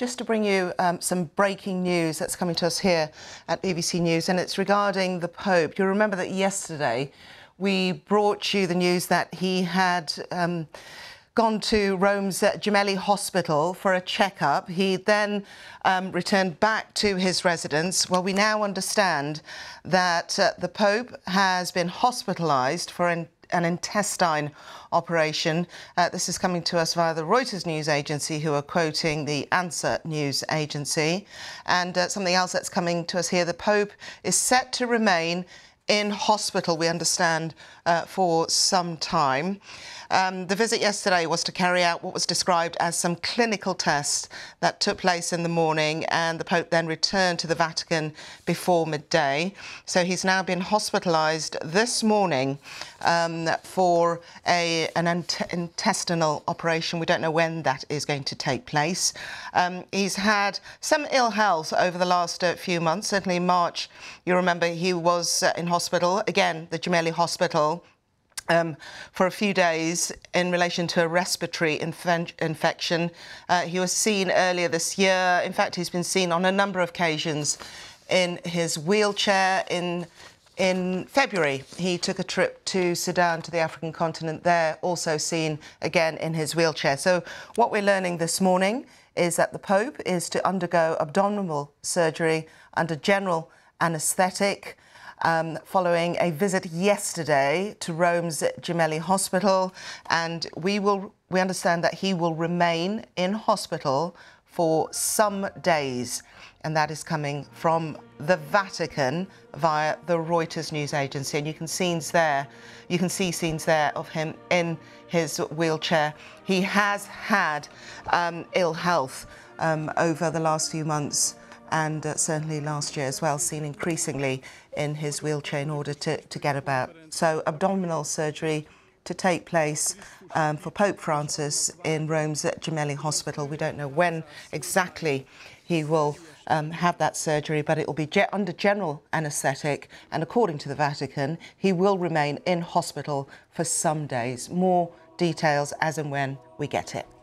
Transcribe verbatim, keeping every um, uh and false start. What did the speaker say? just to bring you um, some breaking news that's coming to us here at B B C News, and it's regarding the Pope. You'll remember that yesterday we brought you the news that he had um, gone to Rome's uh, Gemelli Hospital for a checkup. He then um, returned back to his residence. Well, we now understand that uh, the Pope has been hospitalised for an an intestine operation. Uh, this is coming to us via the Reuters news agency, who are quoting the Ansa news agency. And uh, something else that's coming to us here, the Pope is set to remain in hospital, we understand, uh, for some time. Um, the visit yesterday was to carry out what was described as some clinical tests that took place in the morning, and the Pope then returned to the Vatican before midday. So he's now been hospitalised this morning um, for a, an intestinal operation. We don't know when that is going to take place. Um, he's had some ill health over the last uh, few months. Certainly in March, you remember, he was uh, in hospital. Hospital, again, the Gemelli Hospital, um, for a few days in relation to a respiratory inf infection. Uh, he was seen earlier this year. In fact, he's been seen on a number of occasions in his wheelchair. In In February, he took a trip to Sudan, to the African continent there, also seen again in his wheelchair. So what we're learning this morning is that the Pope is to undergo abdominal surgery under general anaesthetic, Um, following a visit yesterday to Rome's Gemelli Hospital, and we will we understand that he will remain in hospital for some days, and that is coming from the Vatican via the Reuters news agency. And you can scenes there, you can see scenes there of him in his wheelchair. He has had um, ill health um, over the last few months, and uh, certainly last year as well, seen increasingly in his wheelchair in order to, to get about. So abdominal surgery to take place um, for Pope Francis in Rome's Gemelli Hospital. We don't know when exactly he will um, have that surgery, but it will be ge under general anaesthetic, and according to the Vatican, he will remain in hospital for some days. More details as and when we get it.